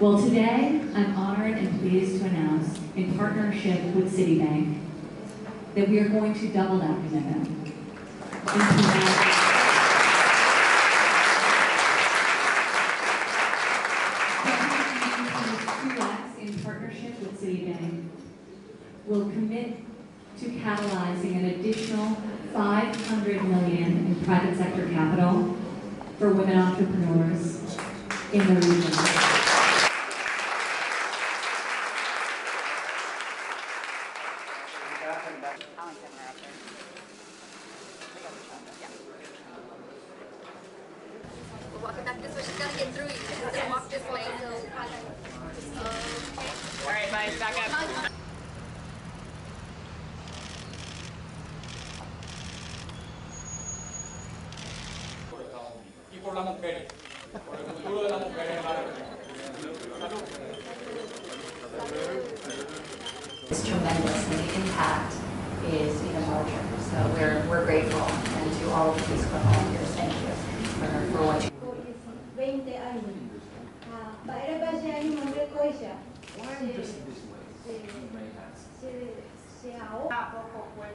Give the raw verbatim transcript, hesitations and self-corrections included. Well, today I'm honored and pleased to announce, in partnership with Citibank, that we are going to double that commitment. In partnership with Citibank, will commit to catalyzing an additional five hundred million dollars in private sector capital for women entrepreneurs in the region. All right, guys, back up. Por las mujeres, por el futuro de las mujeres. Salud. It's tremendous, and the impact is even larger. So we're we're grateful, and to all of these volunteers, thank you for for what you. veinte años. Para pasar un hombre coisa. Se se se ahora poco.